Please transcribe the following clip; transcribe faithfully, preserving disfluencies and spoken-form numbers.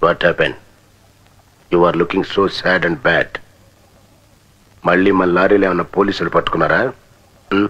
What happened? You are looking so sad and bad. Malli Mallari le avana police report kunara. Hmm?